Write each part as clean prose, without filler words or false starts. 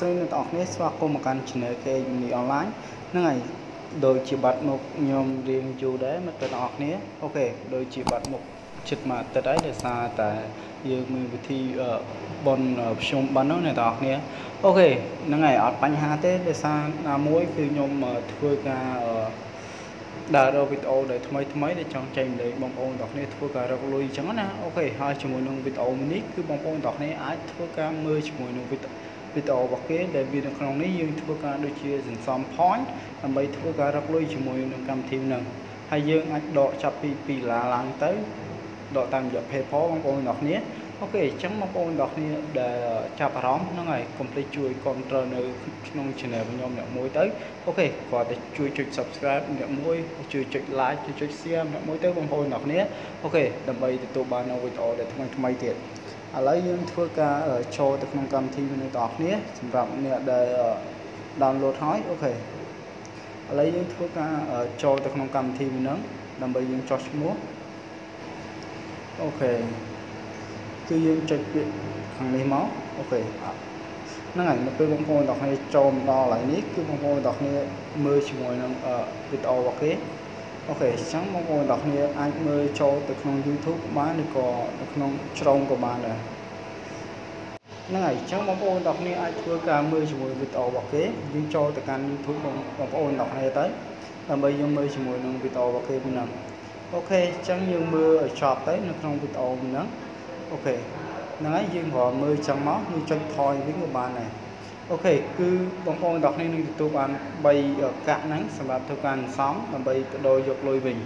soi online này đôi chỉ bật một nhom riêng chủ đấy mà tự học nhé. Ok đôi chỉ bật một chật mà tự đấy để xa tại giờ mình thì bọn xong bán nó này tự học nhé. Ok nó ngày ở bánh hà thế để xa là mỗi khi nhom mà thôi cả đã đâu video để thay mấy để chọn tranh để bóng ôn đọc này thôi cả đâu lui chẳng nè. Ok hai chục mùi nông video mình cứ bóng ôn đọc này ai thôi cả 10 chục mùi nông video vì tàu bọc kế để vì trong này dương thua cả đôi chia dần xóm point làm bay thua cả rắc lôi chỉ mùi nâng cầm thêm nâng hay dương anh độ chập pì là làng tới độ tạm dập hệ phó bằng con đọc nhé. Ok chẳng bằng con đọc nhé để chạp rõm nó ngày complete chui con trờ nơi nông chè này với nhau nhậu mối tới. Ok và để chui chụp subscribe nhậu mối chui chụp like chui chụp share nhậu mối tới bằng con đọc nhé. Ok làm bay tụi bạn nào với tàu để thằng mày thiệt lấy những thưa ca ở cho tập nông cầm thi mình đọc nhé sản phẩm này để download hỏi. Ok lấy những thưa ca ở cho tập nông cầm thi mình nắng làm bởi những cho múa. Ok cứ những trạch viện thằng lấy máu. Ok nó ngày mà tôi bông phôi đọc hay cho đo lại nít cứ bông phôi đọc như 10 chỉ ngồi nằm ở cái tàu bọc kế. Ok sáng mong ngồi đọc như anh mới cho từ trong YouTube bán được có trong trong của bạn này nó ngày sáng mong ngồi đọc như ai thua cả 10 triệu người tàu bọc kế nhưng cho từ căn YouTube còn có ôn đọc này tới là bây giờ 10 triệu người nông bị tàu bọc kế bên nằm. Ok chẳng như mưa ở shop tới nó trong bị tàu mình nắng. Ok nói riêng họ 10 trăm máu như chân thoi với người bạn này. Ok, cứ bóng con đọc nên tụi bạn bay ở cạn nắng sản phẩm theo càng sóng và bay đôi dục lôi bình.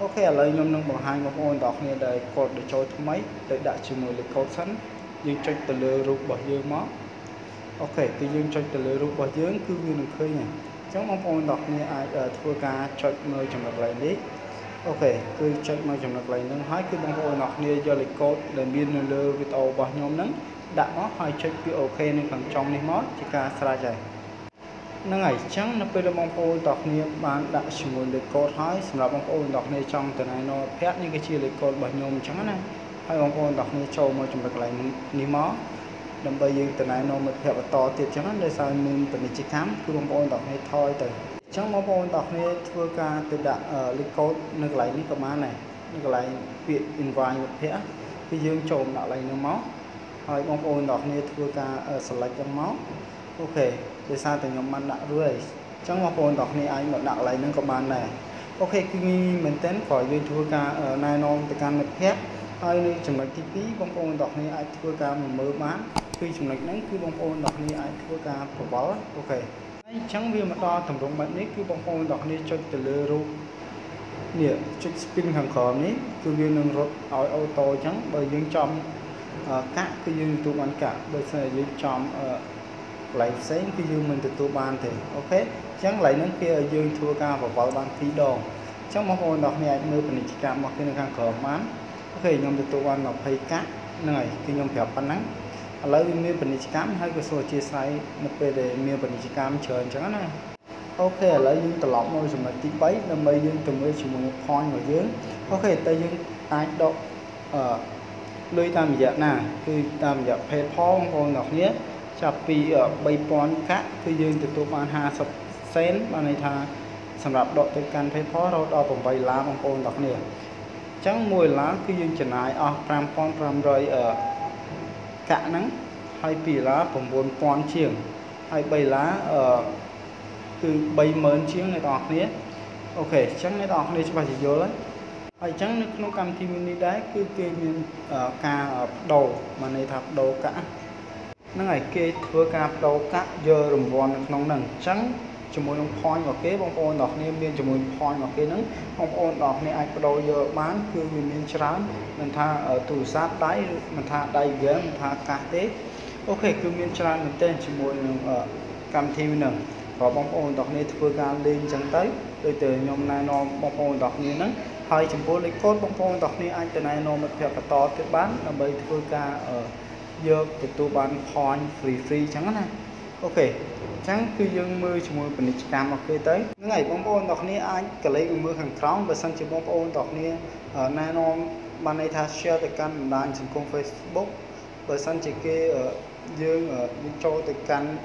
Ok, lấy nhóm nông bằng hai bóng con đọc nên đây cột để cho thứ mấy để đại trừ mùi lực cột sẵn nhưng trách từ lừa rụt bỏ dương mó. Ok, cái dương trách từ lừa rụt bỏ dương cứ như được khơi này chẳng bóng con đọc nên ai ở thua ca trách mơ chẳng được lại đấy. Ok, cứ trách mơ chẳng được lại nâng hái cứ bóng con đọc nên do lịch cột để biên lừa với tàu bỏ nhóm nắng đã có hai chất bị ok nên còn trong này mót chỉ cả sợi dây nó ngày trắng nó bây giờ mong cô đọc niệm bạn đã sử dụng được cột hỏi là mong cô đọc này trong từ này nó phép những cái chia lịch cột bởi nhôm trắng này hay mong cô đọc này trâu mà chúng được lại ní mó đâm bây giờ từ này nó một hiệu to tiệt trắng để sao mình từ mình chỉ khám cứ mong cô đọc này thôi từ trắng mong cô đọc này thua ca từ đã ở lịch cột nước lại những cái má này nước lại viện in vài một phép cái dương trộm đã lấy nó máu hỏi bóng ôn đọc như thua ca ở sạch trong máu. Ok để sao từ nhóm bạn đã rưỡi chẳng bóng ôn đọc như anh bọn đạo lấy nâng các bạn này. Ok khi mình tên khỏi viên thua ca ở nai non từ ca mệt khép ai nên chẳng lệch tí phí bóng ôn đọc như ai thua ca mà mơ bán khi chẳng lệch nắng cứ bóng ôn đọc như ai thua ca của báo. Ok chẳng viên mà đo thẩm rộng bạn ấy cứ bóng ôn đọc như cho từ lơ rụng nhựa chút spin hàng khóm ấy cứ viên nâng rộn ở ô tô trắng bởi dương trong các cái dương tụ bán cả bây giờ dương chọn lấy xấy cái dương mình từ tụ bán thì ok chẳng lấy những kia dương thua cao và vào bán phí đồ trong một hồi đọc này mưa mình chỉ cảm một cái đường hàng khởi bán. Ok nhóm từ tụ bán ngọc hay cát này cái nhóm phép bán nắng lấy mưa mình chỉ cảm hai cái số chia sẻ một về để mưa mình chỉ cảm chờ chẳng hạn này. Ok lấy dương từ lọc môi rồi mà tí bấy là mấy dương từ mới chỉ một point ở dưới. Ok tay dương ai độ lưới tam giác nè cứ tam giác phép phong con đọc nhé chập vì ở bay pon khác cứ dương từ tụ ban 20 sen ban này tha sản phẩm độ từ căn phép phong rồi đo bằng bay lá bằng con đọc nhé chẳng mùi lá cứ dương chỉnh lại ở ram pon ram rồi ở cả nắng hai pì lá bằng 4 pon chiềng hai bay lá ở từ bay mến chiếng này đọc nhé. Ok chẳng này đọc này cho bà chỉ vô đấy ở trắng nó cầm thì mình đi đấy cứ kê mình ca đầu mà này thập đầu cả nó ngày kê thưa ca đầu cả giờ rùm vòn nóng nằng trắng cho mối nóng point vào kế bóng ôn đọc nên biên cho mối point vào kế nắng bóng ôn đọc này ai có đầu giờ bán cứ mình trắng mình tha ở tù sát đáy mình tha đầy ghế mình tha ca tết. Ok cứ mình trắng mình tên cho mối ở cầm thì mình nằng và bóng ôn đọc nên thưa ca lên trắng tới đôi từ nhóm này nó bóng ôn đọc như nắng hai chấm phố lấy cốt bóng phong đọc này anh tên này nó mất phép và to tiếp bán là bây thua ca ở dược thì tôi bán khoan free chẳng này. Ok chẳng cứ dương mưa cho mùi bình lịch cam ok tới ngày bóng phong đọc này anh cả lấy mưa hàng tróng và sang chấm bóng phong đọc này ở này nó ban này ta share tài căn đàn trên công Facebook và sang chỉ kê ở dương ở cho tài căn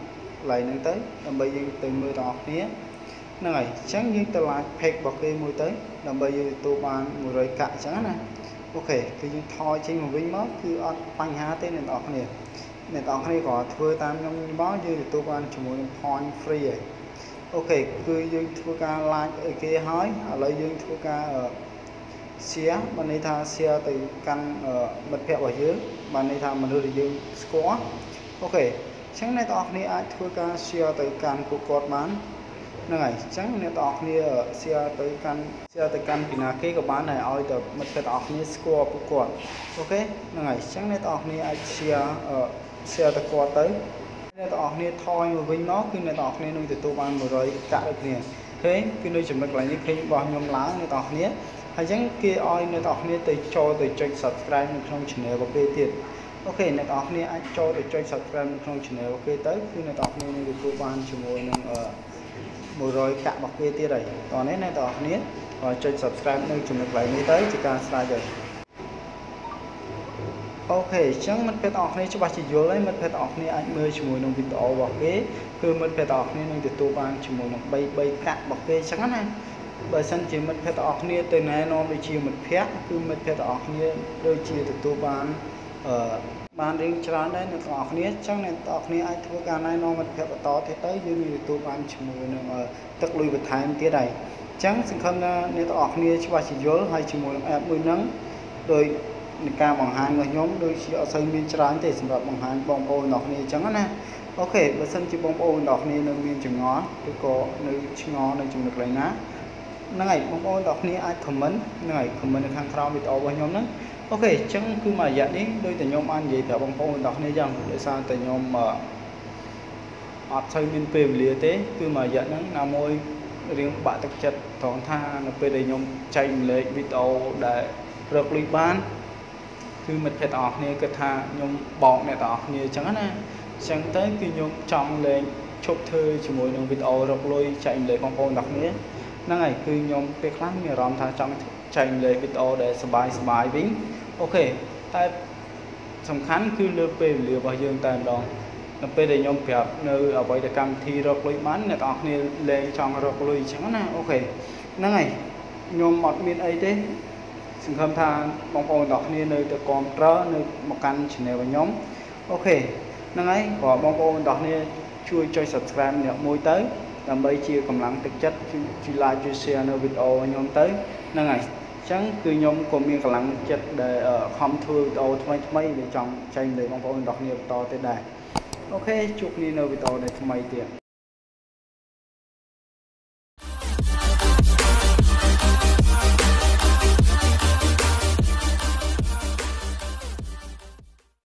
lại nâng tới đầm bây giờ từ mưa đỏ nía này sáng như từ lại phèn bọc đi môi tới đầm bây giờ tôi bàn mùi rồi cạn sáng này ok thì thôi trên một vinh mất cứ ăn bánh há tới nền đỏ này nền đỏ này có thưa tam trong bó như tôi bàn chủ mùi point free ấy. Ok cứ dương thua ca lại ở kia hói ở lại dương thua ca ở xe bạn này tha xe từ căn ở bật phèo ở dưới bạn này tha mình đưa dương score ok sáng nay tọt này ai thua ca xe từ căn của cột bán này sáng nay tọt này ở xe từ căn thì là cái của bán này oi từ mình phải tọt này score của cột ok này sáng nay tọt này ai xe từ cột tới này tọt này thôi mà với nó khi này tọt này nuôi từ tu ban vừa rồi cả được nè thế khi nuôi chuẩn bị lại như khi bỏ nhôm lá này tọt này hay chẳng kia oi này tọt này từ cho từ chơi subscribe mình không chỉ nè và bê tiền ok này tọt này ai cho từ chơi subscribe mình không chỉ nè và bê tới khi này tọt này nuôi từ tu ban chỉ muốn ở vừa rồi cả bọc bê tiền đấy còn đấy này tọt này rồi chơi subscribe nuôi chuẩn bị lại như tới chỉ cần sai rồi ok chẳng mất phép ở này cho bà chị vô lấy mất phép ở này anh mời chị mùi nông vịt đỏ bọc kế cứ mất phép ở này nông vịt tô bàn chị mùi nông bay bay cạn bọc kế chẳng này bởi sân chỉ mất phép ở này từ nay nó đôi chiều mất phép cứ mất phép ở này đôi chiều từ tô bàn ở bàn riêng trán đấy nó ở này chẳng này ở này ai thua cả nay nó mất phép to thế tới như người tô bàn chị mùi nông ở tất lui vật thái em tía đầy chẳng xin không nên ở này cho bà chị vô hay chị mùi nông em mùi nắng rồi ca bằng hàng người nhóm đôi khi ở sân miền trái thì sản phẩm bằng hàng bông ô nọc này trắng nè ok và sân chỉ bông ô nọc này nâng miền chừng ngó tôi có nơi chừng ngó nơi chừng được lấy ná này bông ô nọc này ai comment này comment được hàng thao bị to với nhóm đó ok chẳng cứ mà dẫn đi đôi từ nhóm ăn gì cả bông ô nọc này rằng để sao từ nhóm mà ở sân miền tây lìa tế cứ mà dẫn nó là môi riêng bạn thực chất thoáng tha là về để nhóm tranh lấy bị to để được lụy ban cứ mình phải tỏ này cái thà nhung bọn này tỏ như chẳng nè chẳng tới khi nhung trong lên chụp thư chỉ mỗi đường video rộng lôi chạy lấy con phone đặc nghĩa năng này cứ nhung cái khác như rong thà trong chạy lấy video để sờ bài vĩnh ok tại sầm khán cứ lừa về lừa vào dương tàn đòn là về để nhung phải nơi ở vậy để cam thi rộng lôi bán này tỏ như lên trong rộng lôi chẳng nè ok năng này nhung một miền ấy thế xin khâm tha bóng ồn đọc này nơi từ con trớ nơi một căn chỉ nèo vào nhóm ok năng ấy có bóng ồn đọc này chui cho subscribe để môi tới làm bây chia cầm lắng thực chất chui like chui share nơi video nhóm tới năng ấy chẳng cứ nhóm của mình cầm lắng chất để không thua video thay để trong tranh để bóng ồn đọc này to tới đài ok chúc đi nơi video để thay tiền